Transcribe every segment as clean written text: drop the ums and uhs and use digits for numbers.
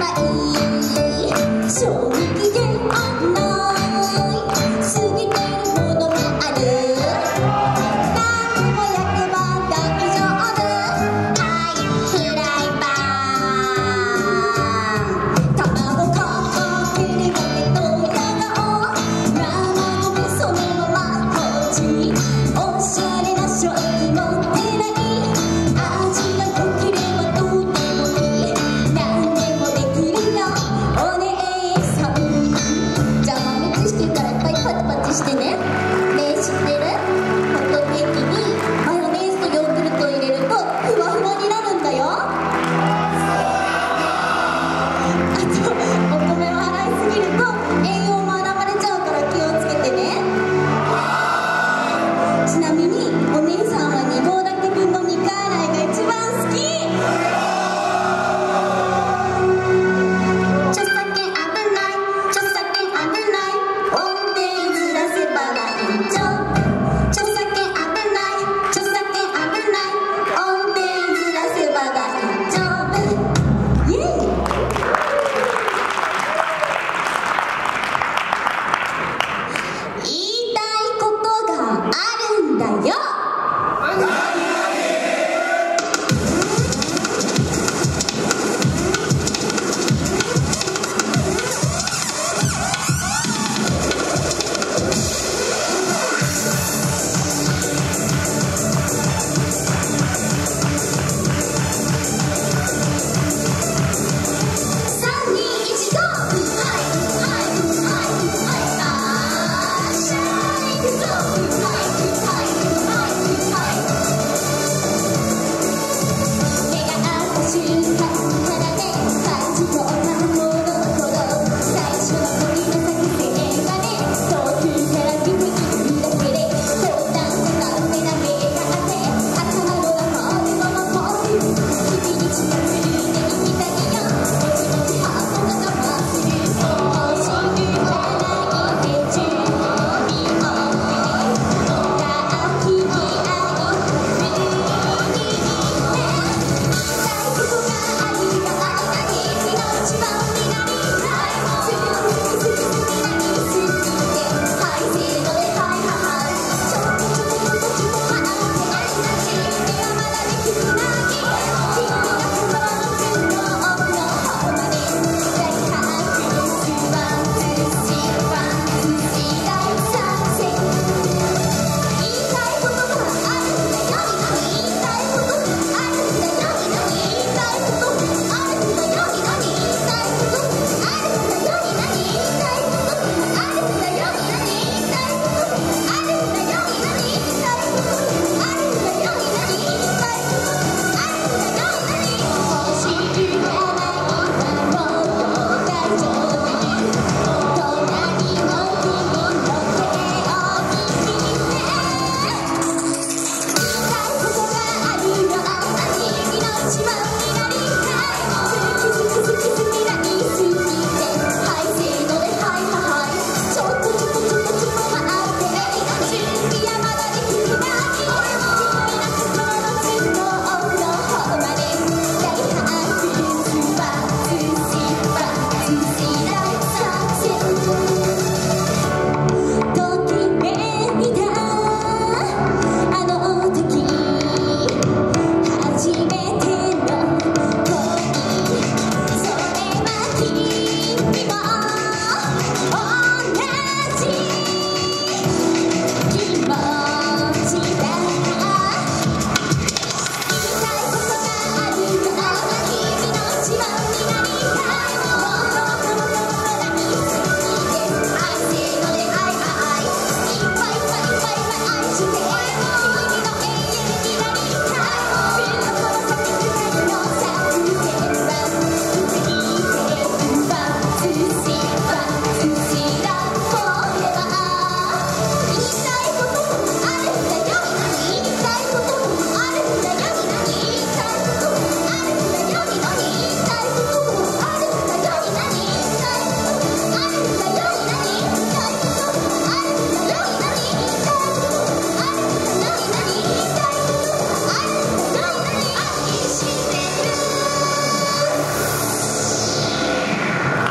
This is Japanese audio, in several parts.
味が良ければとてもいい。何でもできるよ。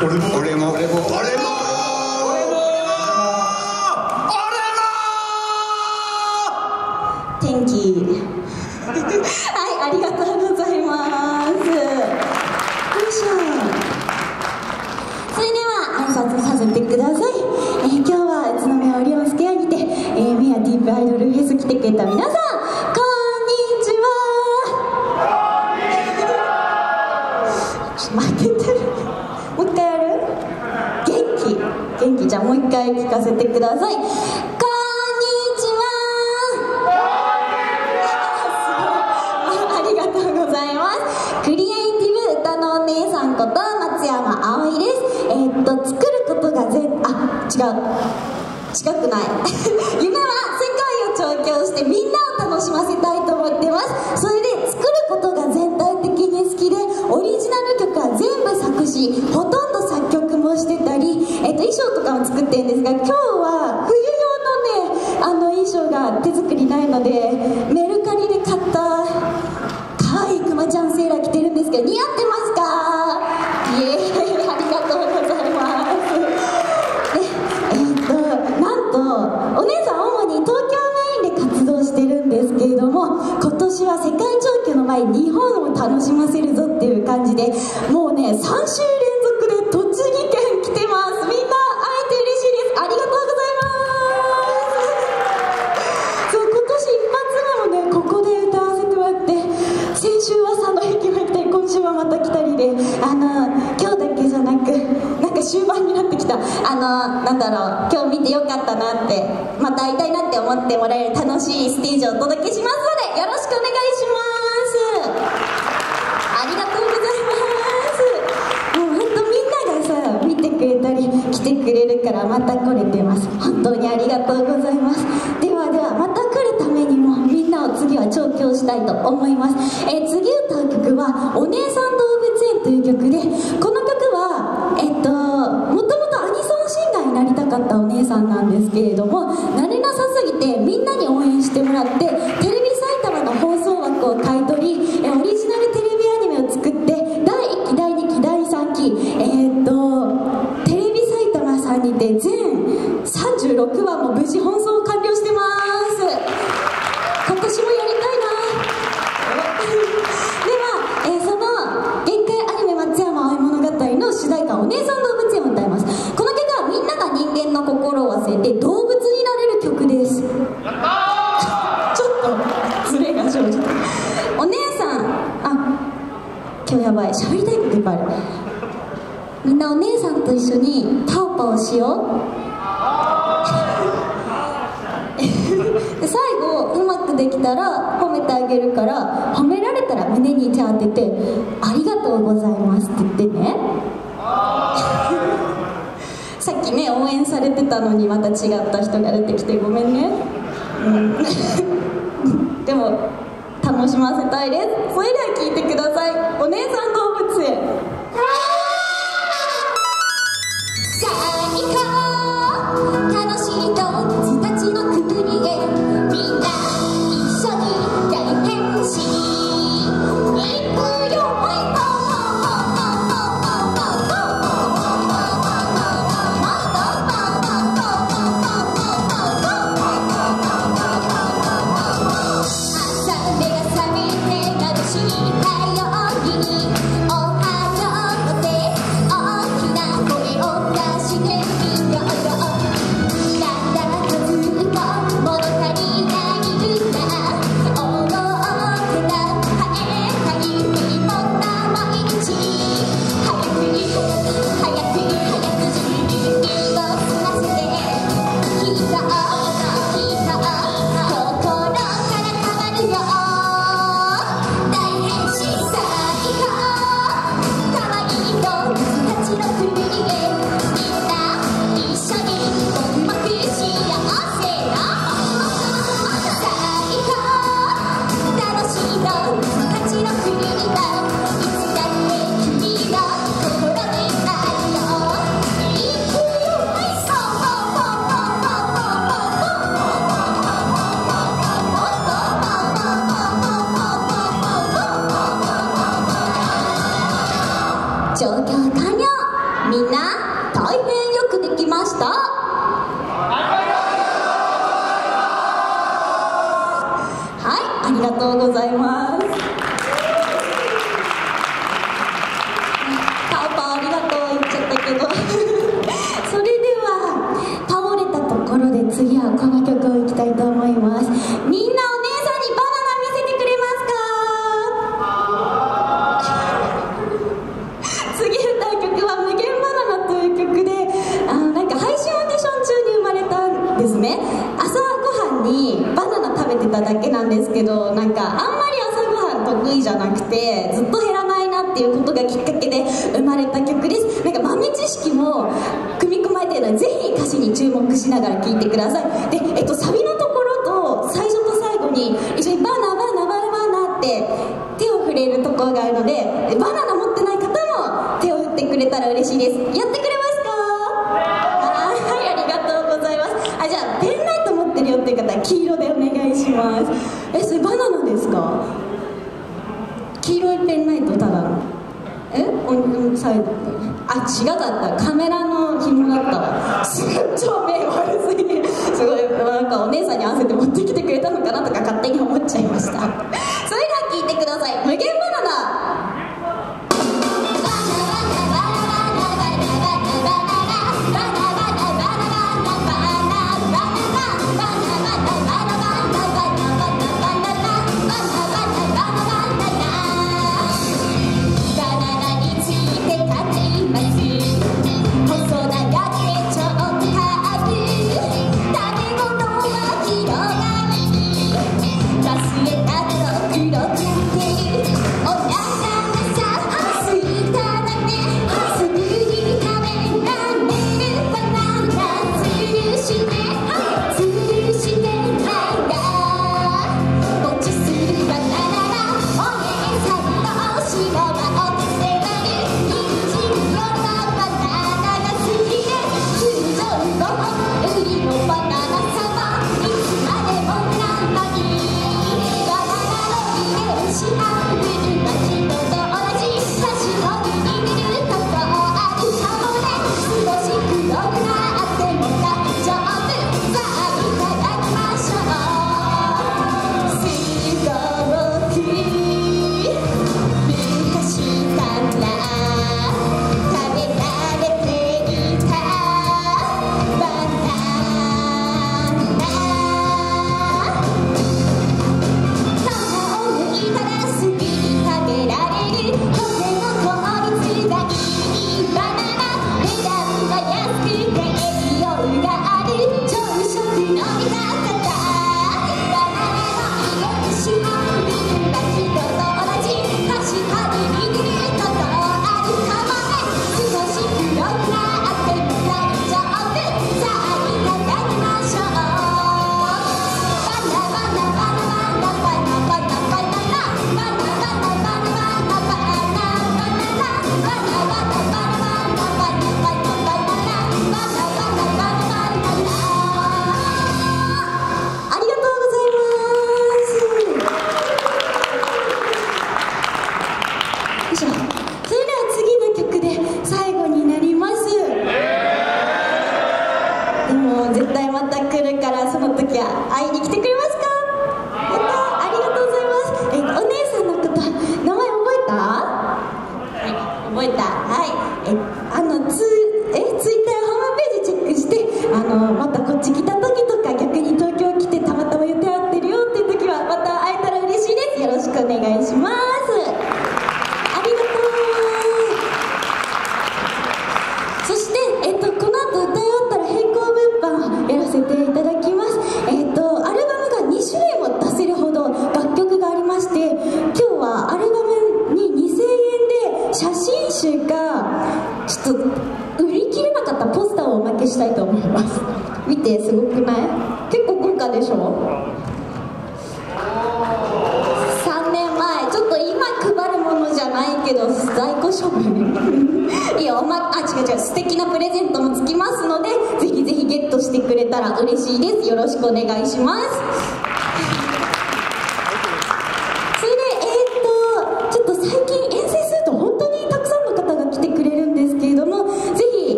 天気はい、ありがとうございます。よいしょ。それでは挨拶させてください。今日は宇都宮オリオンスクエアにてメアディープアイドルフェス来てくれた皆さん、じゃあもう一回聞かせてください。こんにちは。ありがとうございます。クリエイティブ歌のお姉さんこと松山葵です。作ることが違くない夢は世界を調教してみんなを楽しませたいと思ってます。それで作ることが全体的に好きで、オリジナル曲は全部作詞、ほとんど作曲もしてたり、衣装とかも作ってるんですが、今日は冬用のね、衣装が手作りないので、メルカリで買った可愛いくまちゃんセーラー着てるんですけど、似合ってますか？イエーイ、ありがとうございます。なんとお姉さんは主に東京メインで活動してるんですけれども、今年は世界状況の前に日本を楽しませるぞっていう感じで、もうね3週連続で栃木県来てます。今日だけじゃなく、なんか終盤になってきた、なんだろう、今日見てよかったなって、また会いたいなって思ってもらえる楽しいステージをお届けしますので、よろしくお願いします。ありがとうございます。もう本当みんながさ、見てくれたり来てくれるから、また来れてます。本当にありがとうございます。ではでは、また来るためにもみんなを次は調教したいと思います。次歌う曲はお姉さん動物という曲で、この曲はもともとアニソンシンガーになりたかったお姉さんなんですけれども、慣れなさすぎてみんなに応援してもらって、テレビ埼玉の放送枠を買い取り、オリジナルテレビアニメを作って、第1期第2期第3期テレビ埼玉さんにて全36話も無事放送完了してます。今年もやりたいな。主題歌、お姉さん動物園を歌います。この曲はみんなが人間の心を忘れて動物になれる曲です。やったーちょっとズレが生じた。お姉さん、あ、今日やばい、喋りたいこといっぱいある。みんなお姉さんと一緒にパオパオしようで最後うまくできたら褒めてあげるから、褒められたら胸に手当てて、ありがとうございますって言ってねさっきね、応援されてたのにまた違った人が出てきてごめんね、でも楽しませたいです。それでは聴いてください。お姉さん動物園。最高、楽しい動物たちのくくりへ、みんな一緒に体験し行くよ。「目が覚めて眩しい太陽におはよう」とうございます。パパありがとう言っちゃったけどそれでは倒れたところで次はこの曲をいきたいと思います。みんなお姉さんにバナナ見せてくれますか？次歌う曲は無限バナナという曲で、なんか配信オーディション中に生まれたんですね。朝ごはんにバナナ食べてただけなんですけど、なんかあんまり朝ごはん得意じゃなくてずっと減らないなっていうことがきっかけで生まれた曲です。なんか豆知識も組み込まれているので、ぜひ歌詞に注目しながら聴いてください。で、サビのところと最初と最後に一緒にバナバナバナバナって手を触れるところがあるので、バナナ持ってない方も手を振ってくれたら嬉しいです。やってくれますか？はい、ありがとうございます。じゃあペンライト持ってるよっていう方は黄色でお願いします。それバナナですか？黄色いペンライトただのサイドって違かった、カメラの紐だったわ超目悪すぎるすごいなんかお姉さんに合わせて持ってきてくれたのかなとか勝手に思っちゃいましたそれでは聴いてください。無限バナナ。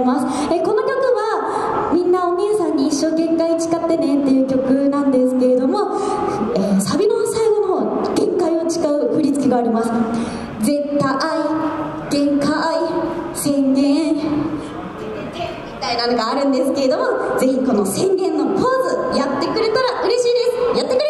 います。この曲はみんなお姉さんに一生限界誓ってねっていう曲なんですけれども、サビの最後の方、限界を誓う振り付けがあります。絶対限界宣言みたいなのがあるんですけれども、ぜひこの宣言のポーズやってくれたら嬉しいです。やってくれますか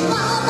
？Come on.